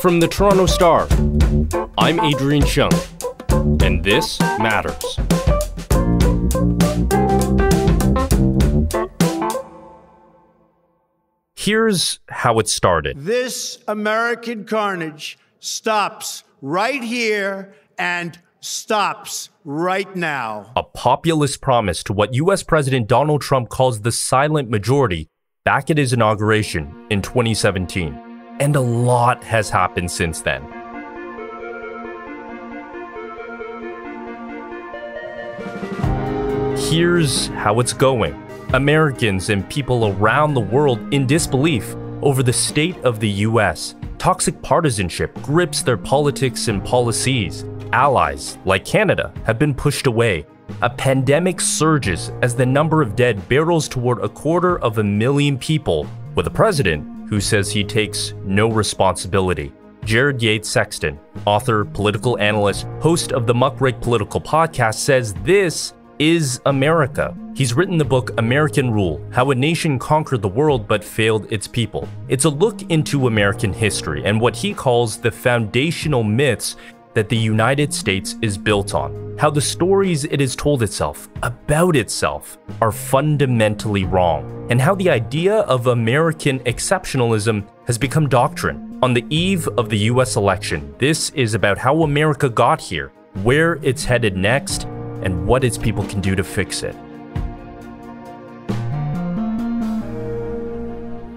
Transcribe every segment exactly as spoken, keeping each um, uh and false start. From the Toronto Star, I'm Adrian Cheung, and this matters. Here's how it started. This American carnage stops right here and stops right now. A populist promise to what U S President Donald Trump calls the silent majority back at his inauguration in twenty seventeen. And a lot has happened since then. Here's how it's going. Americans and people around the world in disbelief over the state of the U S. Toxic partisanship grips their politics and policies. Allies, like Canada, have been pushed away. A pandemic surges as the number of dead barrels toward a quarter of a million people, with a president who says he takes no responsibility. Jared Yates Sexton, author, political analyst, host of the Muckrake Political Podcast, says this is America. He's written the book American Rule, How a Nation Conquered the World But Failed Its People. It's a look into American history and what he calls the foundational myths that the United States is built on, how the stories it has told itself about itself are fundamentally wrong, and how the idea of American exceptionalism has become doctrine. On the eve of the U S election, this is about how America got here, where it's headed next, and what its people can do to fix it.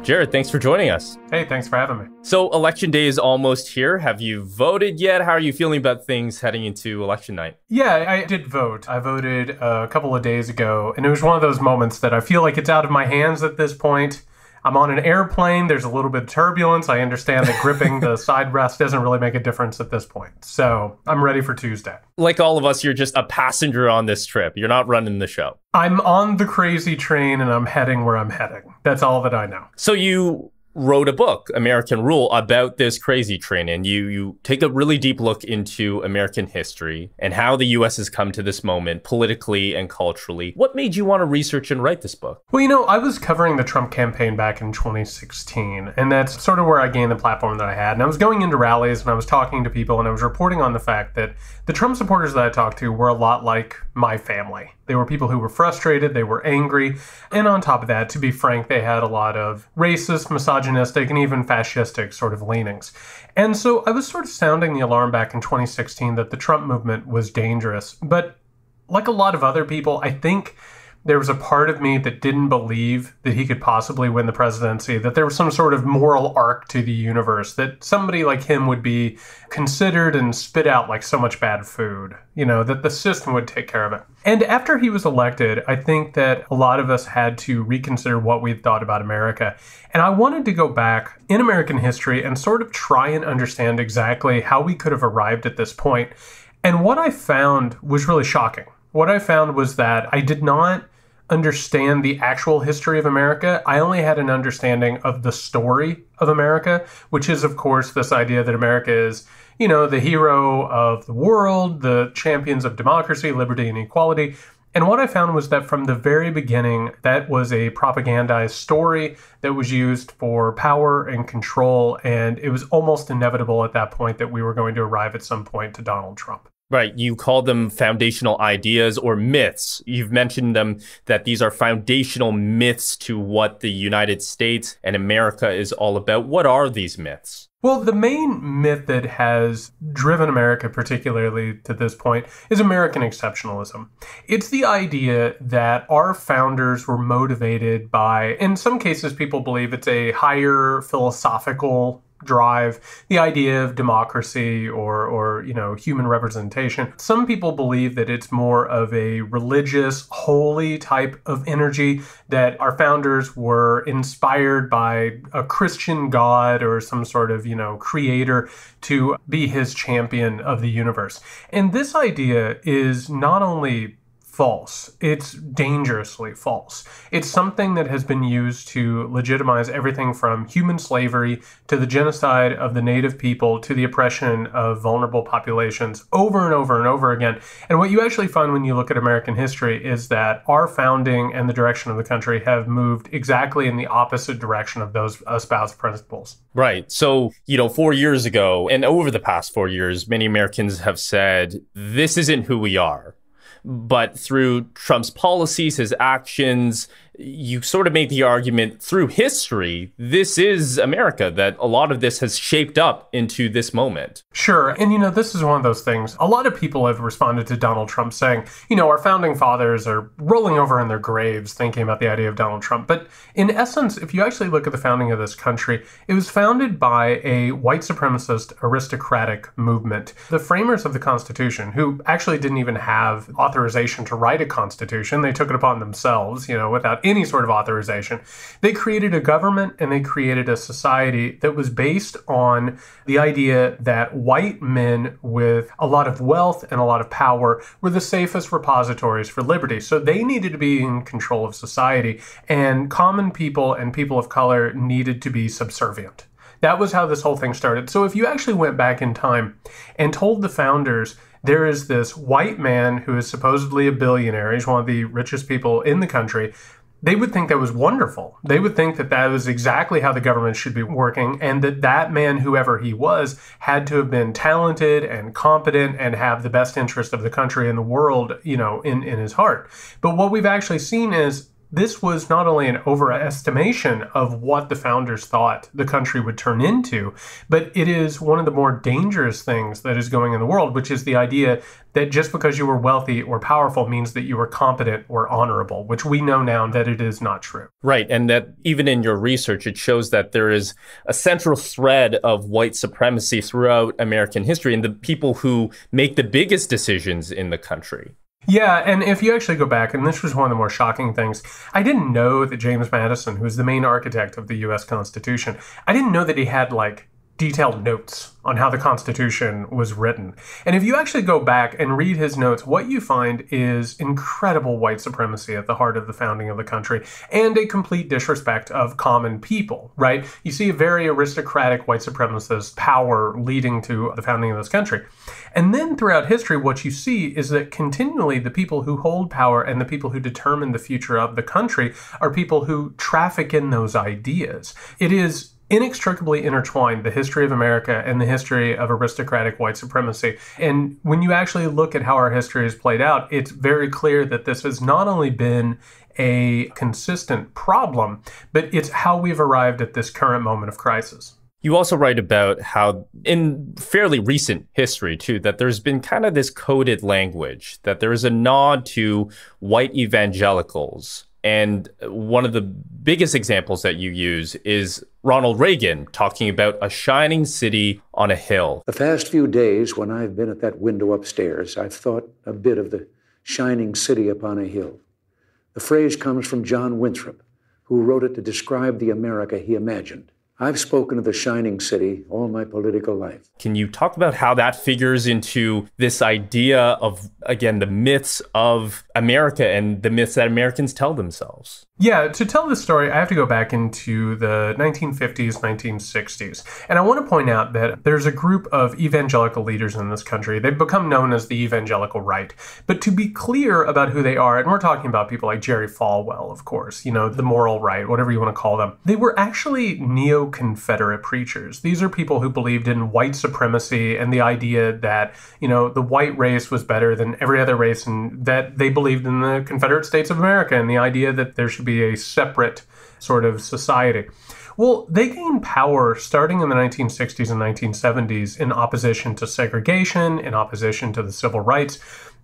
Jared, thanks for joining us. Hey, thanks for having me. So election day is almost here. Have you voted yet? How are you feeling about things heading into election night? Yeah, I did vote. I voted a couple of days ago, and it was one of those moments that I feel like it's out of my hands at this point. I'm on an airplane. There's a little bit of turbulence. I understand that gripping the side rest doesn't really make a difference at this point. So I'm ready for Tuesday. Like all of us, you're just a passenger on this trip. You're not running the show. I'm on the crazy train and I'm heading where I'm heading. That's all that I know. So you wrote a book, American Rule, about this crazy train. And you, you take a really deep look into American history and how the U S has come to this moment politically and culturally. What made you want to research and write this book? Well, you know, I was covering the Trump campaign back in twenty sixteen, and that's sort of where I gained the platform that I had. And I was going into rallies and I was talking to people and I was reporting on the fact that the Trump supporters that I talked to were a lot like my family. They were people who were frustrated, they were angry, and on top of that, to be frank, they had a lot of racist, misogynistic, and even fascistic sort of leanings. And so I was sort of sounding the alarm back in twenty sixteen that the Trump movement was dangerous. But like a lot of other people, I think there was a part of me that didn't believe that he could possibly win the presidency, that there was some sort of moral arc to the universe, that somebody like him would be considered and spit out like so much bad food, you know, that the system would take care of it. And after he was elected, I think that a lot of us had to reconsider what we thought about America. And I wanted to go back in American history and sort of try and understand exactly how we could have arrived at this point. And what I found was really shocking. What I found was that I did not understand the actual history of America. I only had an understanding of the story of America, which is, of course, this idea that America is, you know, the hero of the world, the champions of democracy, liberty, and equality. And what I found was that from the very beginning, that was a propagandized story that was used for power and control. And it was almost inevitable at that point that we were going to arrive at some point to Donald Trump. Right. You call them foundational ideas or myths. You've mentioned them, that these are foundational myths to what the United States and America is all about. What are these myths? Well, the main myth that has driven America, particularly to this point, is American exceptionalism. It's the idea that our founders were motivated by, in some cases, people believe it's a higher philosophical drive, the idea of democracy or, or, you know, human representation. Some people believe that it's more of a religious, holy type of energy, that our founders were inspired by a Christian God or some sort of, you know, creator to be his champion of the universe. And this idea is not only false. It's dangerously false. It's something that has been used to legitimize everything from human slavery to the genocide of the native people to the oppression of vulnerable populations over and over and over again. And what you actually find when you look at American history is that our founding and the direction of the country have moved exactly in the opposite direction of those espoused principles. Right. So, you know, four years ago and over the past four years, many Americans have said, this isn't who we are. But through Trump's policies, his actions, you sort of make the argument through history, this is America, that a lot of this has shaped up into this moment. Sure. And, you know, this is one of those things. A lot of people have responded to Donald Trump saying, you know, our founding fathers are rolling over in their graves thinking about the idea of Donald Trump. But in essence, if you actually look at the founding of this country, it was founded by a white supremacist aristocratic movement. The framers of the Constitution, who actually didn't even have authorization to write a constitution, they took it upon themselves, you know, without any sort of authorization. They created a government and they created a society that was based on the idea that white men with a lot of wealth and a lot of power were the safest repositories for liberty. So they needed to be in control of society, and common people and people of color needed to be subservient. That was how this whole thing started. So if you actually went back in time and told the founders, there is this white man who is supposedly a billionaire, he's one of the richest people in the country, they would think that was wonderful. They would think that that was exactly how the government should be working, and that that man, whoever he was, had to have been talented and competent and have the best interest of the country and the world, you know, in, in his heart. But what we've actually seen is this was not only an overestimation of what the founders thought the country would turn into, but it is one of the more dangerous things that is going in the world, which is the idea that just because you were wealthy or powerful means that you were competent or honorable, which we know now that it is not true. Right. And that even in your research, it shows that there is a central thread of white supremacy throughout American history and the people who make the biggest decisions in the country. Yeah, and if you actually go back, and this was one of the more shocking things, I didn't know that James Madison, who was the main architect of the U S Constitution, I didn't know that he had, like, detailed notes on how the Constitution was written. And if you actually go back and read his notes, what you find is incredible white supremacy at the heart of the founding of the country and a complete disrespect of common people, right? You see a very aristocratic white supremacist power leading to the founding of this country. And then throughout history, what you see is that continually the people who hold power and the people who determine the future of the country are people who traffic in those ideas. It is inextricably intertwined, the history of America and the history of aristocratic white supremacy. And when you actually look at how our history has played out, it's very clear that this has not only been a consistent problem, but it's how we've arrived at this current moment of crisis. You also write about how in fairly recent history, too, that there's been kind of this coded language, that there is a nod to white evangelicals. And one of the biggest examples that you use is Ronald Reagan talking about a shining city on a hill. The past few days when I've been at that window upstairs, I've thought a bit of the shining city upon a hill. The phrase comes from John Winthrop, who wrote it to describe the America he imagined. I've spoken of the shining city all my political life. Can you talk about how that figures into this idea of, again, the myths of America and the myths that Americans tell themselves? Yeah, to tell this story, I have to go back into the nineteen fifties, nineteen sixties. And I want to point out that there's a group of evangelical leaders in this country. They've become known as the evangelical right. But to be clear about who they are, and we're talking about people like Jerry Falwell, of course, you know, the moral right, whatever you want to call them. They were actually neo-Confederate preachers. These are people who believed in white supremacy and the idea that, you know, the white race was better than every other race, and that they believed in the Confederate States of America and the idea that there should be a separate sort of society. Well, they gained power starting in the nineteen sixties and nineteen seventies in opposition to segregation, in opposition to the civil rights.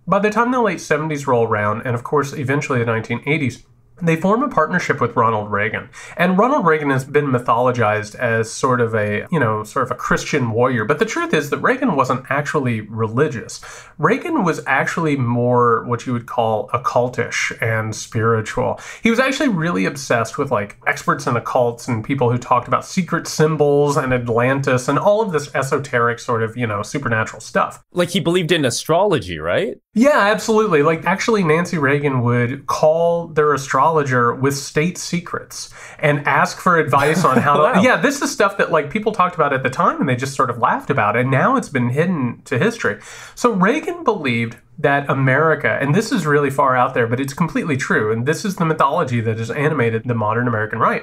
By the time the late seventies roll around, and of course, eventually the nineteen eighties, They form a partnership with Ronald Reagan. And Ronald Reagan has been mythologized as sort of a, you know, sort of a Christian warrior. But the truth is that Reagan wasn't actually religious. Reagan was actually more what you would call occultish and spiritual. He was actually really obsessed with like experts in occults and people who talked about secret symbols and Atlantis and all of this esoteric sort of, you know, supernatural stuff. Like he believed in astrology, right? Yeah, absolutely. Like actually Nancy Reagan would call their astrology with state secrets and ask for advice on how to... Wow. Yeah, this is stuff that like people talked about at the time and they just sort of laughed about it. And now it's been hidden to history. So Reagan believed that America, and this is really far out there, but it's completely true. And this is the mythology that has animated the modern American right.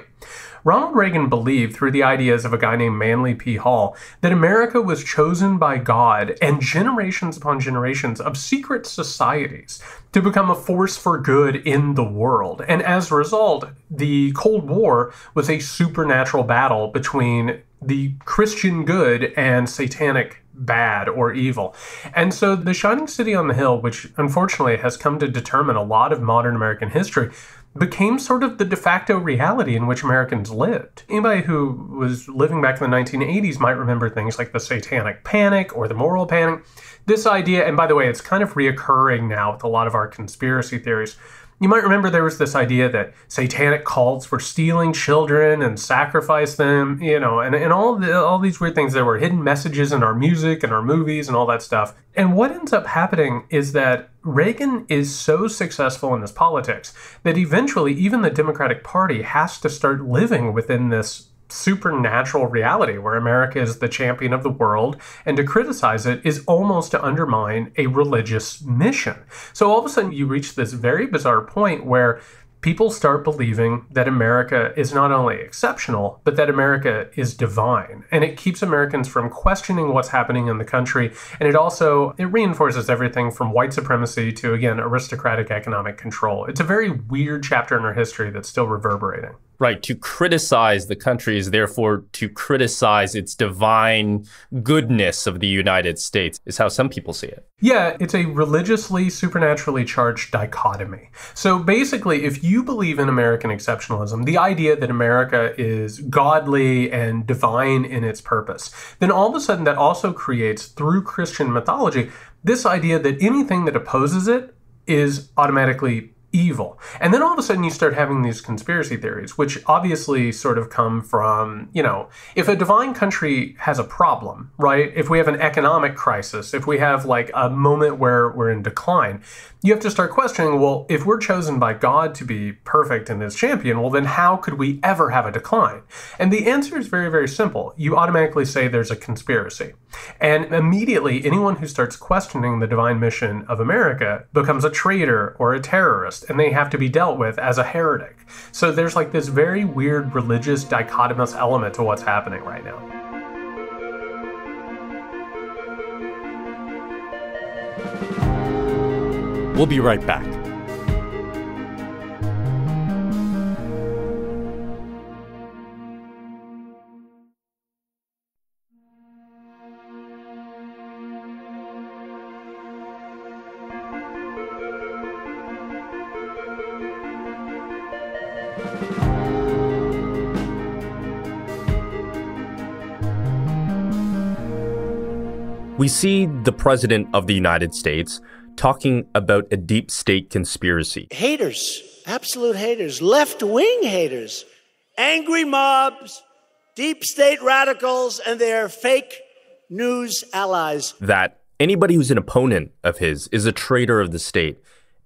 Ronald Reagan believed, through the ideas of a guy named Manly P. Hall, that America was chosen by God and generations upon generations of secret societies to become a force for good in the world. And as a result, the Cold War was a supernatural battle between the Christian good and satanic bad or evil. And so the Shining City on the Hill, which unfortunately has come to determine a lot of modern American history, became sort of the de facto reality in which Americans lived. Anybody who was living back in the nineteen eighties might remember things like the Satanic Panic or the Moral Panic. This idea, and by the way, it's kind of reoccurring now with a lot of our conspiracy theories. You might remember there was this idea that satanic cults were stealing children and sacrifice them, you know, and, and all the, all these weird things. There were hidden messages in our music and our movies and all that stuff. And what ends up happening is that Reagan is so successful in his politics that eventually even the Democratic Party has to start living within this supernatural reality where America is the champion of the world, and to criticize it is almost to undermine a religious mission. So all of a sudden you reach this very bizarre point where people start believing that America is not only exceptional, but that America is divine. And it keeps Americans from questioning what's happening in the country. And it also, it reinforces everything from white supremacy to, again, aristocratic economic control. It's a very weird chapter in our history that's still reverberating. Right. To criticize the country is therefore to criticize its divine goodness of the United States, is how some people see it. Yeah, it's a religiously, supernaturally charged dichotomy. So basically, if you you believe in American exceptionalism, the idea that America is godly and divine in its purpose, then all of a sudden that also creates, through Christian mythology, this idea that anything that opposes it is automatically evil. And then all of a sudden you start having these conspiracy theories, which obviously sort of come from, you know, if a divine country has a problem, right? If we have an economic crisis, if we have like a moment where we're in decline, you have to start questioning, well, if we're chosen by God to be perfect and his champion, well, then how could we ever have a decline? And the answer is very, very simple. You automatically say there's a conspiracy. And immediately anyone who starts questioning the divine mission of America becomes a traitor or a terrorist, and they have to be dealt with as a heretic. So there's like this very weird religious dichotomous element to what's happening right now. We'll be right back. We see the president of the United States talking about a deep state conspiracy. Haters, absolute haters, left-wing haters, angry mobs, deep state radicals, and their fake news allies. That anybody who's an opponent of his is a traitor of the state.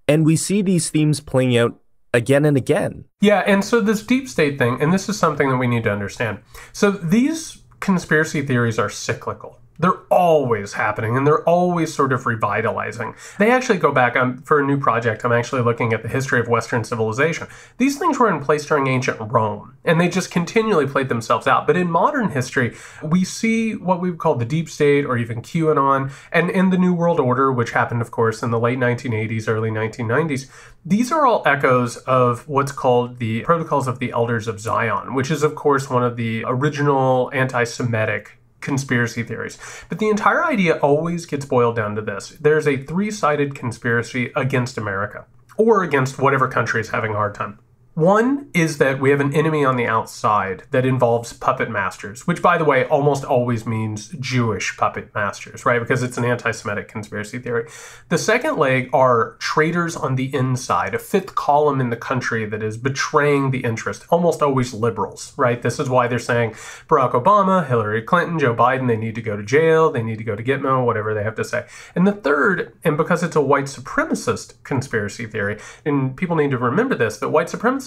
And we see these themes playing out again and again. Yeah, and so this deep state thing, and this is something that we need to understand. So these conspiracy theories are cyclical. They're always happening, and they're always sort of revitalizing. They actually go back, um, for a new project, I'm actually looking at the history of Western civilization. These things were in place during ancient Rome, and they just continually played themselves out. But in modern history, we see what we would call the deep state, or even QAnon, and in the New World Order, which happened, of course, in the late nineteen eighties, early nineteen nineties, these are all echoes of what's called the Protocols of the Elders of Zion, which is, of course, one of the original anti-Semitic conspiracy theories. But the entire idea always gets boiled down to this. There's a three-sided conspiracy against America or against whatever country is having a hard time. One is that we have an enemy on the outside that involves puppet masters, which, by the way, almost always means Jewish puppet masters, right? Because it's an anti-Semitic conspiracy theory. The second leg are traitors on the inside, a fifth column in the country that is betraying the interest, almost always liberals, right? This is why they're saying Barack Obama, Hillary Clinton, Joe Biden, they need to go to jail, they need to go to Gitmo, whatever they have to say. And the third, and because it's a white supremacist conspiracy theory, and people need to remember this, that white supremacists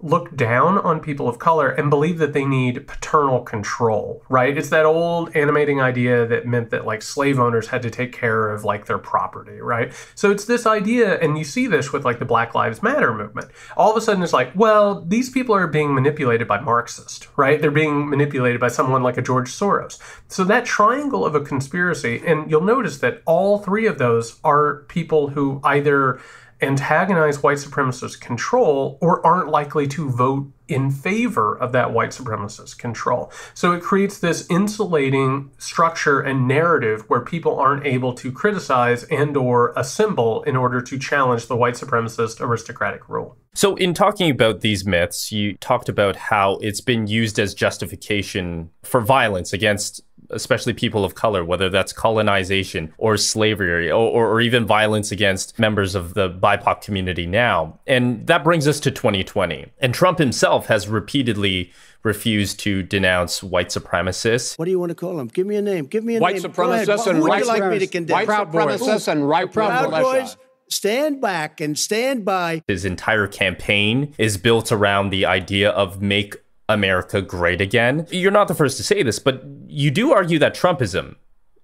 look down on people of color and believe that they need paternal control, right? It's that old animating idea that meant that like slave owners had to take care of like their property, right? So it's this idea, and you see this with like the Black Lives Matter movement. All of a sudden it's like, well, these people are being manipulated by Marxists, right? They're being manipulated by someone like a George Soros. So that triangle of a conspiracy, and you'll notice that all three of those are people who either antagonize white supremacist control or aren't likely to vote in favor of that white supremacist control. So it creates this insulating structure and narrative where people aren't able to criticize and or assemble in order to challenge the white supremacist aristocratic rule. So in talking about these myths, you talked about how it's been used as justification for violence against especially people of color, whether that's colonization or slavery or, or, or even violence against members of the B I P O C community now. And that brings us to twenty twenty. And Trump himself has repeatedly refused to denounce white supremacists. What do you want to call them? Give me a name. Give me a white name. Supremacists and right, like me to condemn? White Proud supremacists Boys. and right Proud Boys. Stand back and stand by. His entire campaign is built around the idea of make America great again. You're not the first to say this, but you do argue that Trumpism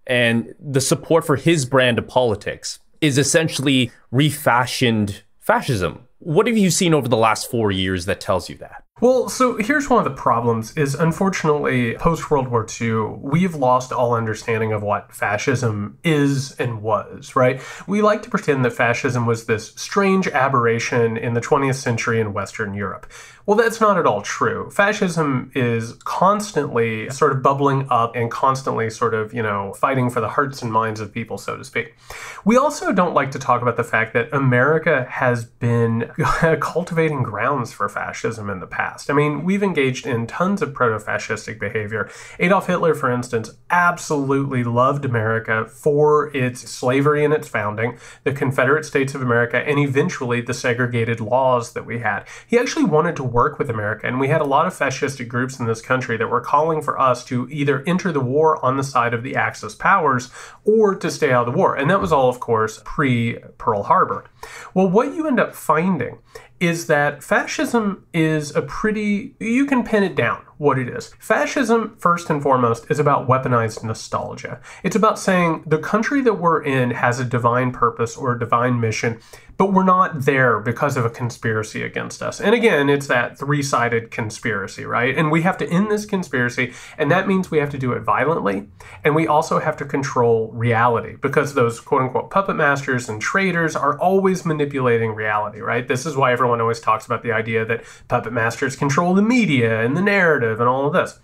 and the support for his brand of politics is essentially refashioned fascism. What have you seen over the last four years that tells you that? Well, so here's one of the problems is, unfortunately, post-World War Two, we've lost all understanding of what fascism is and was, right? We like to pretend that fascism was this strange aberration in the twentieth century in Western Europe. Well, that's not at all true. Fascism is constantly sort of bubbling up and constantly sort of, you know, fighting for the hearts and minds of people, so to speak. We also don't like to talk about the fact that America has been cultivating grounds for fascism in the past. I mean, we've engaged in tons of proto-fascistic behavior. Adolf Hitler, for instance, absolutely loved America for its slavery and its founding, the Confederate States of America, and eventually the segregated laws that we had. He actually wanted to work with America, and we had a lot of fascistic groups in this country that were calling for us to either enter the war on the side of the Axis powers or to stay out of the war. And that was all, of course, pre-Pearl Harbor. Well, what you end up finding is that fascism is a pretty, you can pin it down what it is. Fascism, first and foremost, is about weaponized nostalgia. It's about saying the country that we're in has a divine purpose or a divine mission, but we're not there because of a conspiracy against us. And again, it's that three-sided conspiracy, right? And we have to end this conspiracy, and that means we have to do it violently, and we also have to control reality, because those quote-unquote puppet masters and traitors are always manipulating reality, right? This is why everyone always talks about the idea that puppet masters control the media and the narrative and all of this.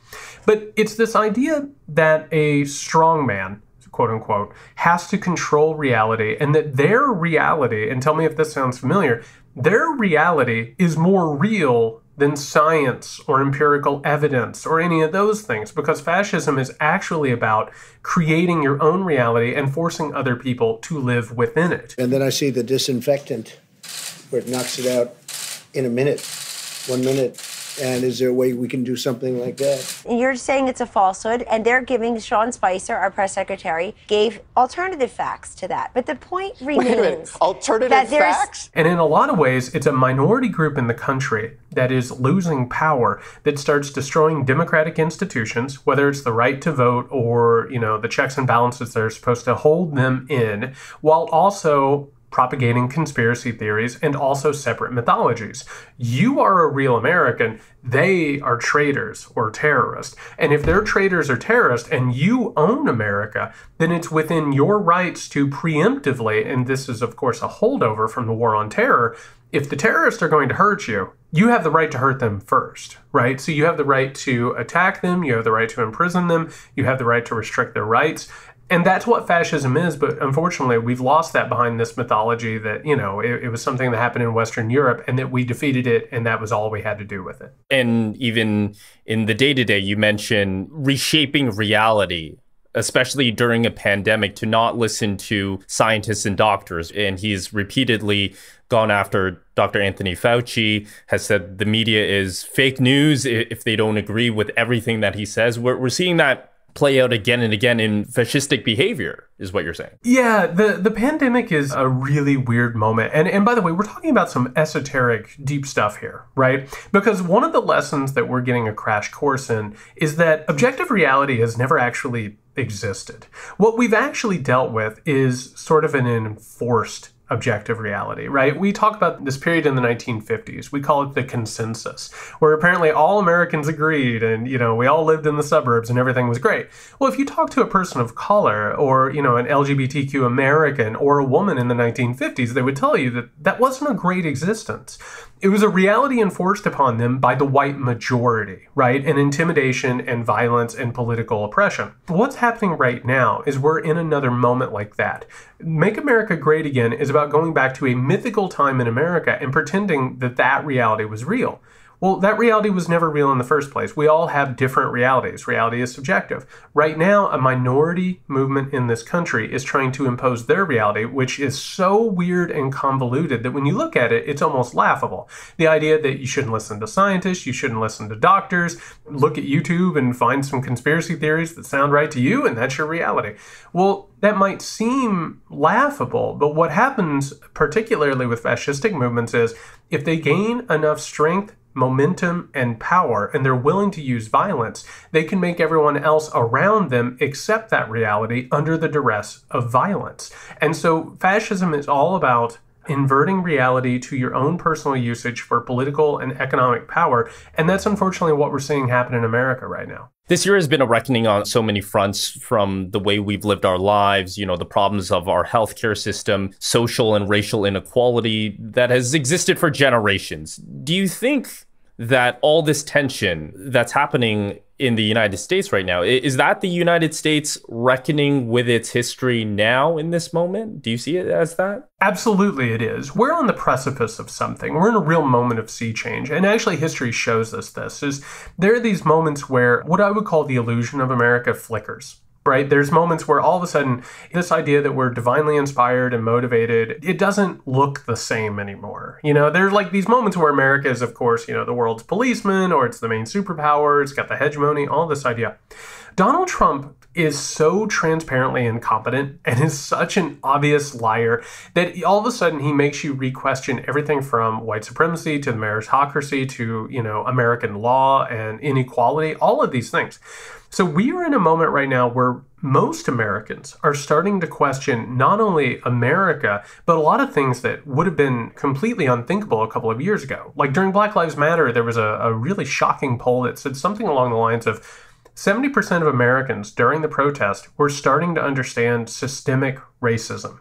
But it's this idea that a strongman, quote unquote, has to control reality, and that their reality, and tell me if this sounds familiar, their reality is more real than science or empirical evidence or any of those things, because fascism is actually about creating your own reality and forcing other people to live within it. And then I see the disinfectant where it knocks it out in a minute, one minute. And is there a way we can do something like that? You're saying it's a falsehood, and they're giving, Sean Spicer, our press secretary, gave alternative facts to that. But the point remains. Wait a minute. Alternative facts? And in a lot of ways, it's a minority group in the country that is losing power, that starts destroying democratic institutions, whether it's the right to vote or, you know, the checks and balances that are supposed to hold them in, while also propagating conspiracy theories and also separate mythologies. You are a real American. They are traitors or terrorists. And if they're traitors or terrorists and you own America, then it's within your rights to preemptively, and this is, of course, a holdover from the War on Terror, if the terrorists are going to hurt you, you have the right to hurt them first, right? So you have the right to attack them. You have the right to imprison them. You have the right to restrict their rights. And that's what fascism is. But unfortunately, we've lost that behind this mythology that, you know, it, it was something that happened in Western Europe and that we defeated it. And that was all we had to do with it. And even in the day to day, you mentioned reshaping reality, especially during a pandemic, to not listen to scientists and doctors. And he's repeatedly gone after Doctor Anthony Fauci, has said the media is fake news if they don't agree with everything that he says. We're, we're seeing that play out again and again in fascistic behavior, is what you're saying. Yeah, the, the pandemic is a really weird moment. And, and by the way, we're talking about some esoteric, deep stuff here, right? Because one of the lessons that we're getting a crash course in is that objective reality has never actually existed. What we've actually dealt with is sort of an enforced objective reality, right? We talk about this period in the nineteen fifties. We call it the consensus, where apparently all Americans agreed and, you know, we all lived in the suburbs and everything was great. Well, if you talk to a person of color or, you know, an L G B T Q American or a woman in the nineteen fifties, they would tell you that that wasn't a great existence. It was a reality enforced upon them by the white majority, right? And intimidation and violence and political oppression. What's happening right now is we're in another moment like that. Make America Great Again is about going back to a mythical time in America and pretending that that reality was real. Well, that reality was never real in the first place. We all have different realities. Reality is subjective. Right now, a minority movement in this country is trying to impose their reality, which is so weird and convoluted that when you look at it, it's almost laughable. The idea that you shouldn't listen to scientists, you shouldn't listen to doctors, look at YouTube and find some conspiracy theories that sound right to you, and that's your reality. Well, that might seem laughable, but what happens particularly with fascistic movements is if they gain enough strength, momentum, and power, and they're willing to use violence, they can make everyone else around them accept that reality under the duress of violence. And so fascism is all about inverting reality to your own personal usage for political and economic power. And that's unfortunately what we're seeing happen in America right now. This year has been a reckoning on so many fronts, from the way we've lived our lives, you know, the problems of our healthcare system, social and racial inequality that has existed for generations. Do you think that all this tension that's happening in the United States right now, is that the United States reckoning with its history now in this moment? Do you see it as that? Absolutely it is. We're on the precipice of something. We're in a real moment of sea change. And actually history shows us this, is there are these moments where what I would call the illusion of America flickers. Right? There's moments where all of a sudden this idea that we're divinely inspired and motivated, it doesn't look the same anymore. You know, there's like these moments where America is, of course, you know, the world's policeman, or it's the main superpower, it's got the hegemony, all this idea. Donald Trump is so transparently incompetent and is such an obvious liar that all of a sudden he makes you re-question everything from white supremacy to the meritocracy to, you know, American law and inequality, all of these things. So we are in a moment right now where most Americans are starting to question not only America, but a lot of things that would have been completely unthinkable a couple of years ago. Like during Black Lives Matter, there was a, a really shocking poll that said something along the lines of seventy percent of Americans during the protest were starting to understand systemic racism,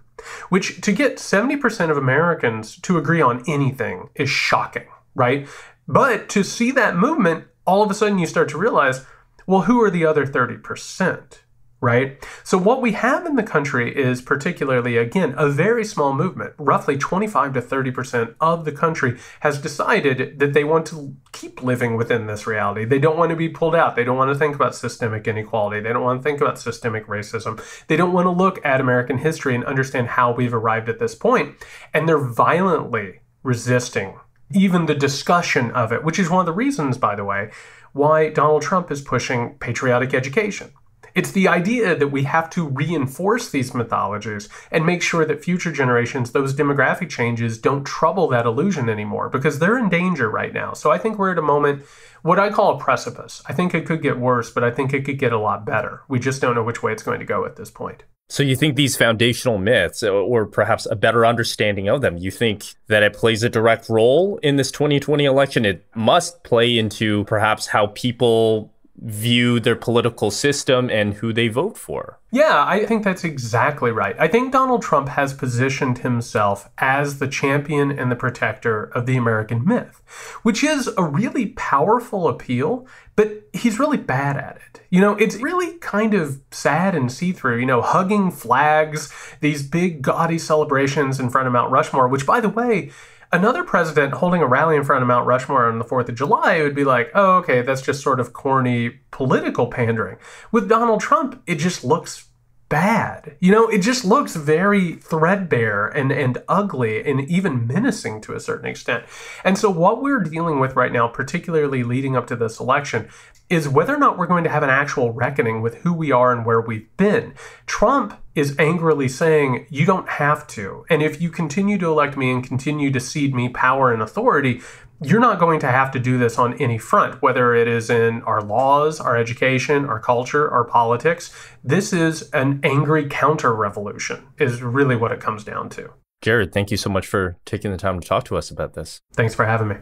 which to get seventy percent of Americans to agree on anything is shocking, right? But to see that movement, all of a sudden you start to realize, well, who are the other thirty percent, right? So what we have in the country is particularly, again, a very small movement. Roughly twenty-five to thirty percent of the country has decided that they want to keep living within this reality. They don't want to be pulled out. They don't want to think about systemic inequality. They don't want to think about systemic racism. They don't want to look at American history and understand how we've arrived at this point. And they're violently resisting even the discussion of it, which is one of the reasons, by the way, why Donald Trump is pushing patriotic education. It's the idea that we have to reinforce these mythologies and make sure that future generations, those demographic changes, don't trouble that illusion anymore because they're in danger right now. So I think we're at a moment, what I call a precipice. I think it could get worse, but I think it could get a lot better. We just don't know which way it's going to go at this point. So you think these foundational myths, or perhaps a better understanding of them, you think that it plays a direct role in this twenty twenty election? It must play into perhaps how people view their political system and who they vote for. Yeah, I think that's exactly right. I think Donald Trump has positioned himself as the champion and the protector of the American myth, which is a really powerful appeal, but he's really bad at it. You know, it's really kind of sad and see-through, you know, hugging flags, these big gaudy celebrations in front of Mount Rushmore, which, by the way, another president holding a rally in front of Mount Rushmore on the fourth of July would be like, oh, okay, that's just sort of corny political pandering. With Donald Trump, it just looks bad. You know, it just looks very threadbare and, and ugly and even menacing to a certain extent. And so what we're dealing with right now, particularly leading up to this election, is whether or not we're going to have an actual reckoning with who we are and where we've been. Trump is angrily saying, you don't have to. And if you continue to elect me and continue to cede me power and authority, you're not going to have to do this on any front, whether it is in our laws, our education, our culture, our politics. This is an angry counter-revolution is really what it comes down to. Jared, thank you so much for taking the time to talk to us about this. Thanks for having me.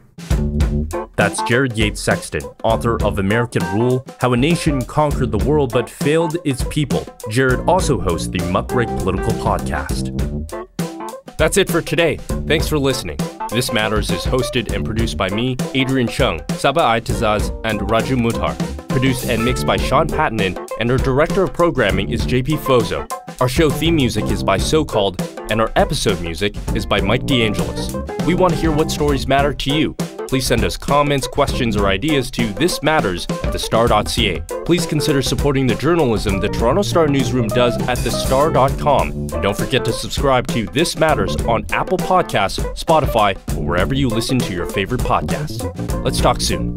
That's Jared Yates Sexton, author of American Rule, How a Nation Conquered the World But Failed Its People. Jared also hosts the Muckrake Political Podcast. That's it for today. Thanks for listening. This Matters is hosted and produced by me, Adrian Cheung, Sabah Aytizaz, and Raju Muthar. Produced and mixed by Sean Patton, and our director of programming is J P. Fozo. Our show theme music is by So Called, and our episode music is by Mike DeAngelis. We want to hear what stories matter to you. Please send us comments, questions, or ideas to this matters at the star dot c a. Please consider supporting the journalism the Toronto Star newsroom does at the star dot com. And don't forget to subscribe to This Matters on Apple Podcasts, Spotify, or wherever you listen to your favorite podcasts. Let's talk soon.